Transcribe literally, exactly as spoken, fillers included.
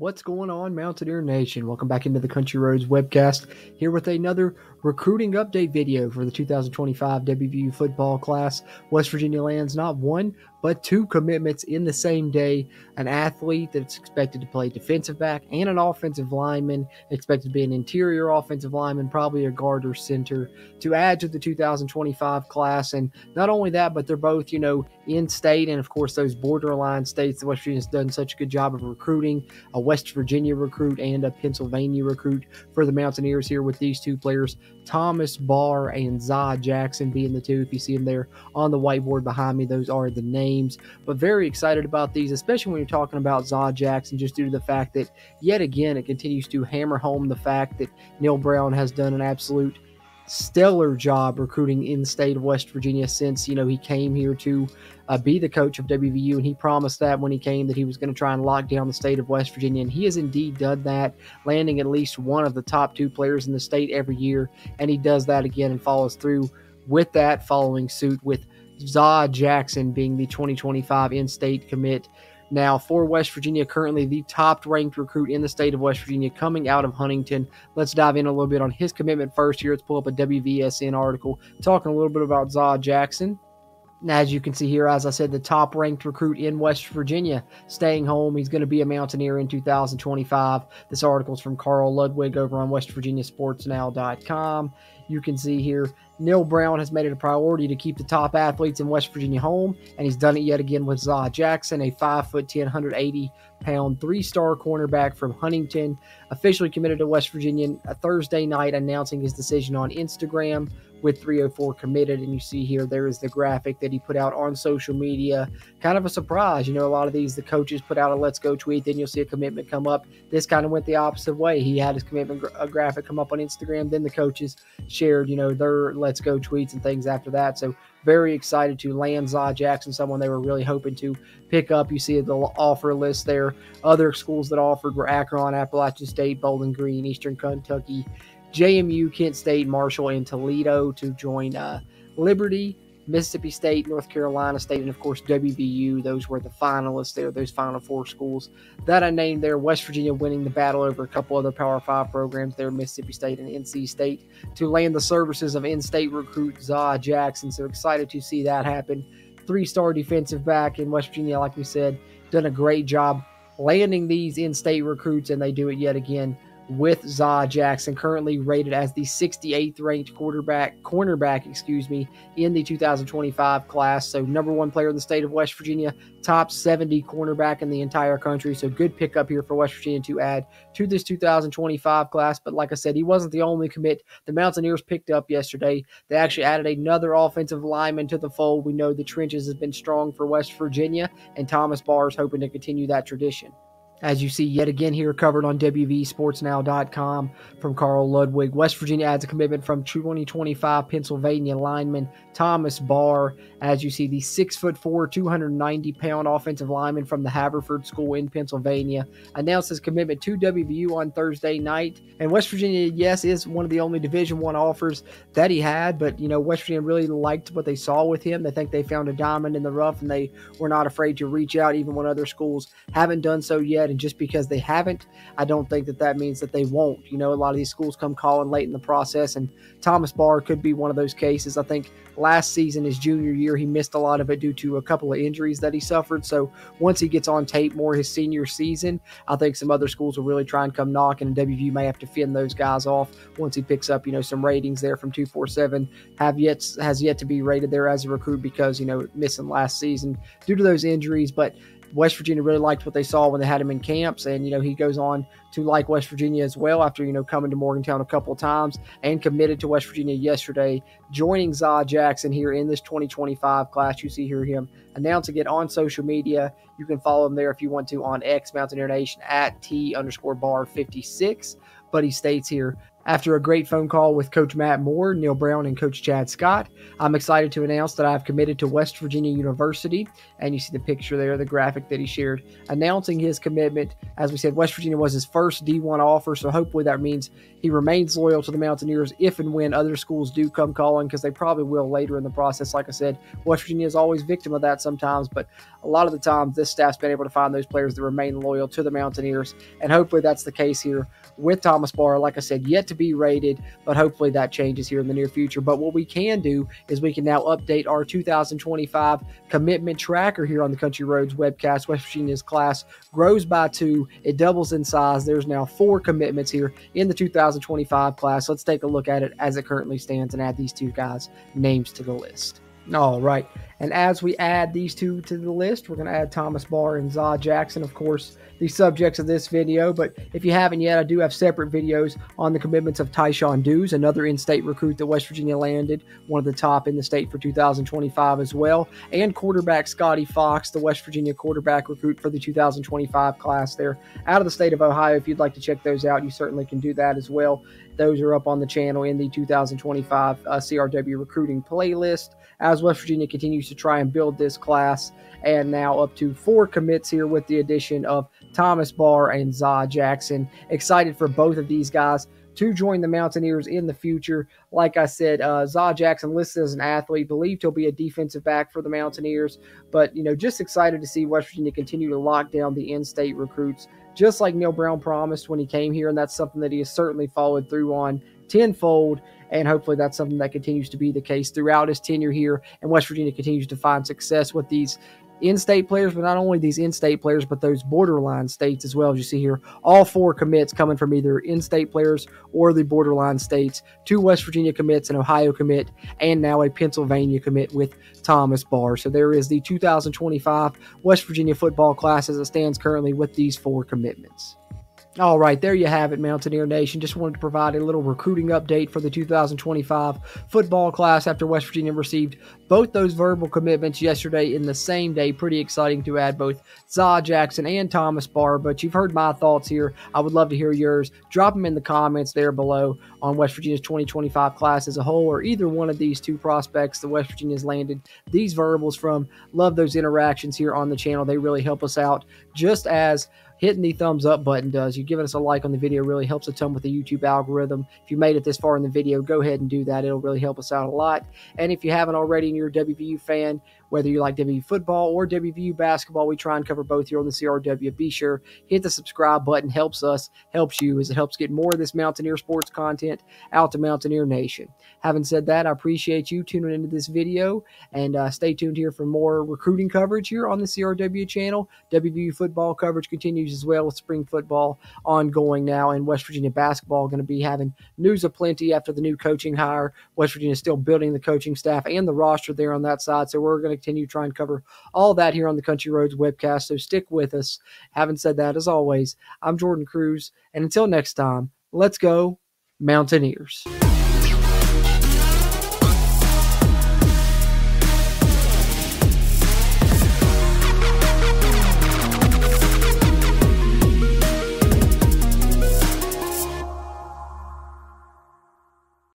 What's going on, Mountaineer Nation? Welcome back into the Country Roads Webcast, here with another recruiting update video for the two thousand twenty-five W V U football class. West Virginia lands not one, but two commitments in the same day. An athlete that's expected to play defensive back and an offensive lineman, expected to be an interior offensive lineman, probably a guard or center, to add to the two thousand twenty-five class. And not only that, but they're both, you know, in-state and, of course, those borderline states that West Virginia's done such a good job of recruiting. A West Virginia recruit and a Pennsylvania recruit for the Mountaineers here, with these two players, Thomas Barr and Zah Jackson, being the two. If you see them there on the whiteboard behind me, those are the names. But very excited about these, especially when you're talking about Zah Jackson, just due to the fact that, yet again, it continues to hammer home the fact that Neil Brown has done an absolute stellar job recruiting in the state of West Virginia since, you know, he came here to uh, be the coach of W V U, and he promised that when he came that he was going to try and lock down the state of West Virginia, and he has indeed done that, landing at least one of the top two players in the state every year, and he does that again and follows through with that, following suit with Zah Jackson being the twenty twenty-five in-state commit. Now, for West Virginia, currently the top-ranked recruit in the state of West Virginia, coming out of Huntington. Let's dive in a little bit on his commitment first here. Let's pull up a W V S N article talking a little bit about Zah Jackson. Now, as you can see here, as I said, the top-ranked recruit in West Virginia, staying home. He's going to be a Mountaineer in two thousand twenty-five. This article is from Carl Ludwig over on West Virginia Sports Now dot com. You can see here, Neil Brown has made it a priority to keep the top athletes in West Virginia home, and he's done it yet again with Zah Jackson, a five foot ten, one hundred eighty pound, three-star cornerback from Huntington, officially committed to West Virginia a Thursday night, announcing his decision on Instagram with three oh four committed. And you see here, there is the graphic that he put out on social media. Kind of a surprise. You know, a lot of these, the coaches put out a let's go tweet, then you'll see a commitment come up. This kind of went the opposite way. He had his commitment gra- graphic come up on Instagram, then the coaches shared, you know, their let's go tweets and things after that. So very excited to land Zah Jackson, someone they were really hoping to pick up. You see the offer list there. Other schools that offered were Akron, Appalachian State, Bowling Green, Eastern Kentucky, J M U, Kent State, Marshall, and Toledo, to join uh, Liberty, Mississippi State, North Carolina State, and, of course, W V U. Those were the finalists there, those final four schools that I named there. West Virginia winning the battle over a couple other Power Five programs there, Mississippi State and N C State, to land the services of in-state recruit Zah Jackson. So excited to see that happen. Three-star defensive back in West Virginia, like we said, done a great job landing these in-state recruits, and they do it yet again with Zah Jackson, currently rated as the sixty-eighth ranked quarterback, cornerback, excuse me, in the two thousand twenty-five class. So number one player in the state of West Virginia, top seventy cornerback in the entire country. So good pickup here for West Virginia to add to this two thousand twenty-five class. But like I said, he wasn't the only commit the Mountaineers picked up yesterday. They actually added another offensive lineman to the fold. We know the trenches has been strong for West Virginia, and Thomas Barr is hoping to continue that tradition. As you see yet again here, covered on W V Sports Now dot com from Carl Ludwig, West Virginia adds a commitment from twenty twenty-five Pennsylvania lineman Thomas Barr. As you see, the six foot four, two hundred ninety pound offensive lineman from the Haverford School in Pennsylvania announced his commitment to W V U on Thursday night. And West Virginia, yes, is one of the only Division I offers that he had, but, you know, West Virginia really liked what they saw with him. They think they found a diamond in the rough, and they were not afraid to reach out, even when other schools haven't done so yet. And just because they haven't, I don't think that that means that they won't. You know, a lot of these schools come calling late in the process, and Thomas Barr could be one of those cases. I think last season, his junior year, he missed a lot of it due to a couple of injuries that he suffered. So once he gets on tape more his senior season, I think some other schools will really try and come knocking, and W V U may have to fend those guys off once he picks up, you know, some ratings there from two forty-seven. Have yet has yet to be rated there as a recruit because, you know, missing last season due to those injuries. But West Virginia really liked what they saw when they had him in camps, and, you know, he goes on to like West Virginia as well after, you know, coming to Morgantown a couple of times, and committed to West Virginia yesterday, joining Zah Jackson here in this twenty twenty-five class. You see here him announcing it on social media. You can follow him there if you want to on X, Mountaineer Nation, at T underscore bar fifty-six. But he states here, After a great phone call with Coach Matt Moore, Neil Brown, and Coach Chad Scott, I'm excited to announce that I've committed to West Virginia University. And you see the picture there, the graphic that he shared, announcing his commitment. As we said, West Virginia was his first D one offer, so hopefully that means he remains loyal to the Mountaineers if and when other schools do come calling, because they probably will later in the process. Like I said, West Virginia is always victim of that sometimes, but a lot of the times this staff's been able to find those players that remain loyal to the Mountaineers, and hopefully that's the case here with Thomas Barr. Like I said, yet to be rated, but hopefully that changes here in the near future. But what we can do is we can now update our two thousand twenty-five commitment tracker here on the Country Roads webcast. West Virginia's class grows by two. It doubles in size. There's now four commitments here in the two thousand twenty-five class. Let's take a look at it as it currently stands and add these two guys' names to the list. All right. And as we add these two to the list, we're going to add Thomas Barr and Zah Jackson, of course, the subjects of this video. But if you haven't yet, I do have separate videos on the commitments of Tyshawn Dews, another in-state recruit that West Virginia landed, one of the top in the state for two thousand twenty-five as well, and quarterback Scotty Fox, the West Virginia quarterback recruit for the two thousand twenty-five class there out of the state of Ohio. If you'd like to check those out, you certainly can do that as well. Those are up on the channel in the two thousand twenty-five uh, C R W recruiting playlist as West Virginia continues to try and build this class, and now up to four commits here with the addition of Thomas Barr and Zah Jackson. Excited for both of these guys to join the Mountaineers in the future. Like I said, uh, Zah Jackson listed as an athlete, believed he'll be a defensive back for the Mountaineers, but you know, just excited to see West Virginia continue to lock down the in-state recruits, just like Neil Brown promised when he came here, and that's something that he has certainly followed through on tenfold, and hopefully that's something that continues to be the case throughout his tenure here, and West Virginia continues to find success with these in-state players, but not only these in-state players, but those borderline states as well. As you see here, all four commits coming from either in-state players or the borderline states. Two West Virginia commits, an Ohio commit, and now a Pennsylvania commit with Thomas Barr. So there is the two thousand twenty-five West Virginia football class as it stands currently with these four commitments. All right, there you have it, Mountaineer Nation. Just wanted to provide a little recruiting update for the two thousand twenty-five football class after West Virginia received both those verbal commitments yesterday in the same day. Pretty exciting to add both Zah Jackson and Thomas Barr, but you've heard my thoughts here. I would love to hear yours. Drop them in the comments there below on West Virginia's twenty twenty-five class as a whole, or either one of these two prospects that West Virginia's landed these verbals from. Love those interactions here on the channel. They really help us out, just as hitting the thumbs up button does. You giving us a like on the video really helps a ton with the YouTube algorithm. If you made it this far in the video, go ahead and do that. It'll really help us out a lot. And if you haven't already and you're a W V U fan, whether you like W V U football or W V U basketball, we try and cover both here on the C R W. Be sure, hit the subscribe button. Helps us, helps you, as it helps get more of this Mountaineer sports content out to Mountaineer Nation. Having said that, I appreciate you tuning into this video, and uh, stay tuned here for more recruiting coverage here on the C R W channel. W V U football coverage continues as well, with spring football ongoing now, and West Virginia basketball going to be having news aplenty after the new coaching hire. West Virginia is still building the coaching staff and the roster there on that side, so we're going to continue to try and cover all that here on the Country Roads webcast, so stick with us. Having said that, as always, I'm Jordan Cruz, and until next time, let's go Mountaineers.